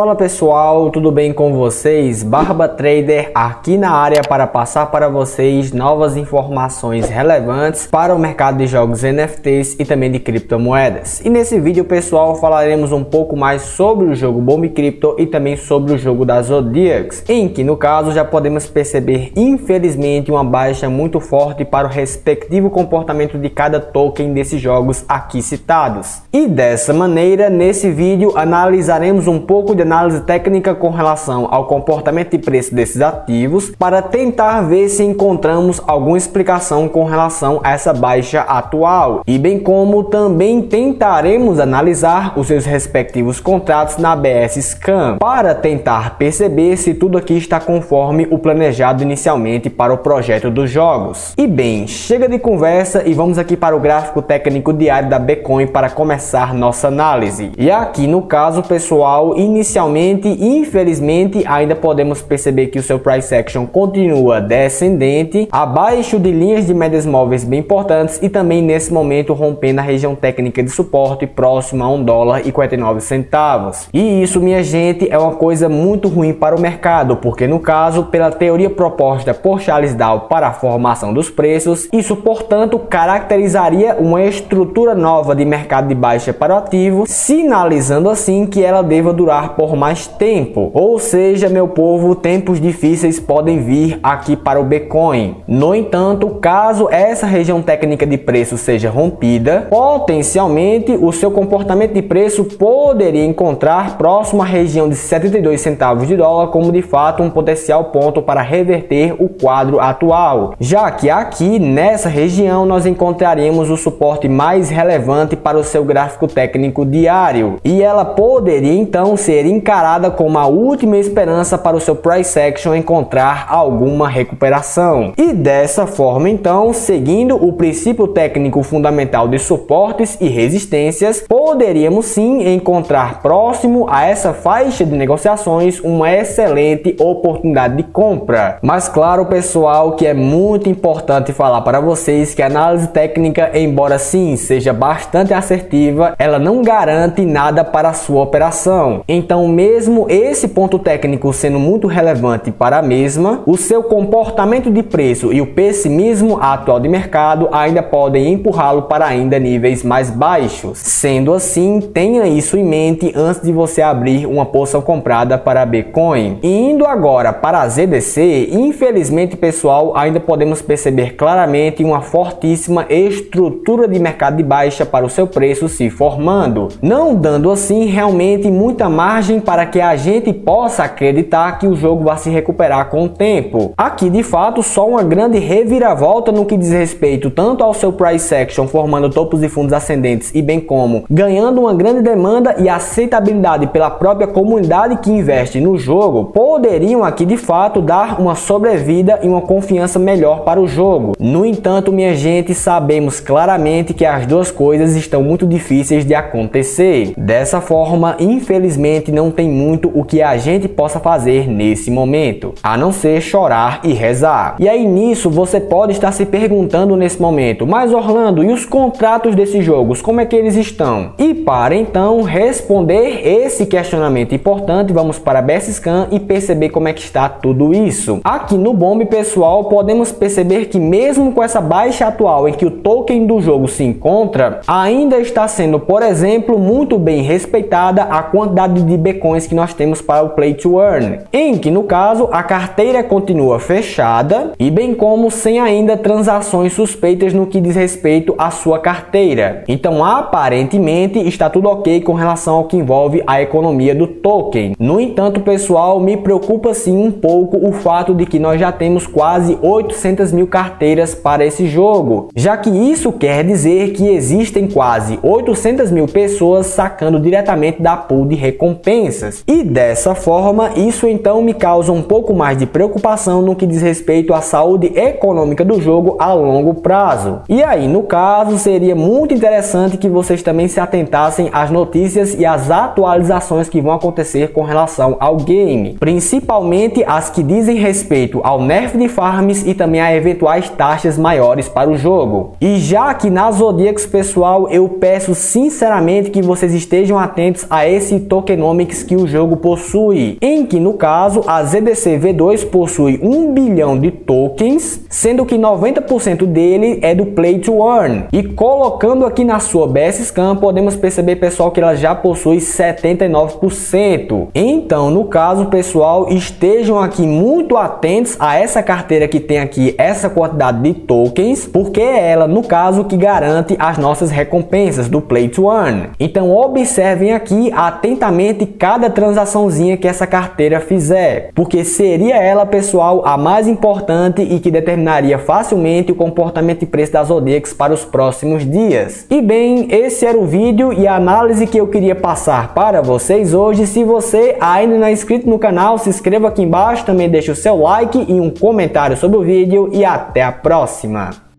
Fala pessoal, tudo bem com vocês? Barba Trader aqui na área para passar para vocês novas informações relevantes para o mercado de jogos NFTs e também de criptomoedas. E nesse vídeo pessoal falaremos um pouco mais sobre o jogo Bomb Crypto e também sobre o jogo da Zodiacs, em que no caso já podemos perceber infelizmente uma baixa muito forte para o respectivo comportamento de cada token desses jogos aqui citados. E dessa maneira nesse vídeo analisaremos um pouco de análise técnica com relação ao comportamento e preço desses ativos para tentar ver se encontramos alguma explicação com relação a essa baixa atual, e bem como também tentaremos analisar os seus respectivos contratos na BscScan para tentar perceber se tudo aqui está conforme o planejado inicialmente para o projeto dos jogos. E bem, chega de conversa e vamos aqui para o gráfico técnico diário da Bcoin para começar nossa análise. E aqui no caso pessoal, inicialmente, infelizmente, ainda podemos perceber que o seu price action continua descendente, abaixo de linhas de médias móveis bem importantes e também nesse momento rompendo a região técnica de suporte próximo a $1,49. E isso, minha gente, é uma coisa muito ruim para o mercado, porque no caso, pela teoria proposta por Charles Dow para a formação dos preços, isso, portanto, caracterizaria uma estrutura nova de mercado de baixa para o ativo, sinalizando assim que ela deva durar por mais tempo. Ou seja, meu povo, tempos difíceis podem vir aqui para o Bcoin. No entanto, caso essa região técnica de preço seja rompida, potencialmente o seu comportamento de preço poderia encontrar próximo à região de 72 centavos de dólar como de fato um potencial ponto para reverter o quadro atual, já que aqui nessa região nós encontraremos o suporte mais relevante para o seu gráfico técnico diário, e ela poderia então ser encarada como a última esperança para o seu price action encontrar alguma recuperação. E dessa forma então, seguindo o princípio técnico fundamental de suportes e resistências, poderíamos sim encontrar próximo a essa faixa de negociações uma excelente oportunidade de compra. Mas claro pessoal, que é muito importante falar para vocês que a análise técnica, embora sim seja bastante assertiva, ela não garante nada para a sua operação. Então, mesmo esse ponto técnico sendo muito relevante para a mesma, o seu comportamento de preço e o pessimismo atual de mercado ainda podem empurrá-lo para ainda níveis mais baixos. Sendo assim, tenha isso em mente antes de você abrir uma poção comprada para a Bcoin. Indo agora para a ZDC, infelizmente pessoal, ainda podemos perceber claramente uma fortíssima estrutura de mercado de baixa para o seu preço se formando, não dando assim realmente muita margem para que a gente possa acreditar que o jogo vai se recuperar com o tempo. Aqui de fato só uma grande reviravolta no que diz respeito tanto ao seu price action formando topos e fundos ascendentes, e bem como ganhando uma grande demanda e aceitabilidade pela própria comunidade que investe no jogo, poderiam aqui de fato dar uma sobrevida e uma confiança melhor para o jogo. No entanto, minha gente, sabemos claramente que as duas coisas estão muito difíceis de acontecer. Dessa forma, infelizmente não tem muito o que a gente possa fazer nesse momento, a não ser chorar e rezar. E aí nisso você pode estar se perguntando nesse momento, mas Orlando, e os contratos desses jogos, como é que eles estão? E para então responder esse questionamento importante, vamos para a BscScan e perceber como é que está tudo isso. Aqui no Bomb pessoal, podemos perceber que mesmo com essa baixa atual em que o token do jogo se encontra, ainda está sendo, por exemplo, muito bem respeitada a quantidade de Bcoins que nós temos para o Play to Earn, em que no caso a carteira continua fechada e bem como sem ainda transações suspeitas no que diz respeito à sua carteira. Então aparentemente está tudo ok com relação ao que envolve a economia do token. No entanto pessoal, me preocupa sim um pouco o fato de que nós já temos quase 800 mil carteiras para esse jogo, já que isso quer dizer que existem quase 800 mil pessoas sacando diretamente da pool de recompensas, e dessa forma isso então me causa um pouco mais de preocupação no que diz respeito à saúde econômica do jogo a longo prazo. E aí no caso seria muito interessante que vocês também se atentassem às notícias e às atualizações que vão acontecer com relação ao game, principalmente as que dizem respeito ao nerf de farms e também a eventuais taxas maiores para o jogo. E já que na Zodiacs pessoal, eu peço sinceramente que vocês estejam atentos a esse tokenomics stakes que o jogo possui, em que no caso a ZDC V2 possui 1 bilhão de tokens, sendo que 90% dele é do play to earn. E colocando aqui na sua BscScan, podemos perceber, pessoal, que ela já possui 79%. Então, no caso, pessoal, estejam aqui muito atentos a essa carteira que tem aqui essa quantidade de tokens, porque é ela, no caso, que garante as nossas recompensas do play to earn. Então, observem aqui atentamente cada transaçãozinha que essa carteira fizer, porque seria ela, pessoal, a mais importante e que determinaria facilmente o comportamento e preço da Zodiacs para os próximos dias. E bem, esse era o vídeo e a análise que eu queria passar para vocês hoje. Se você ainda não é inscrito no canal, se inscreva aqui embaixo, também deixa o seu like e um comentário sobre o vídeo e até a próxima.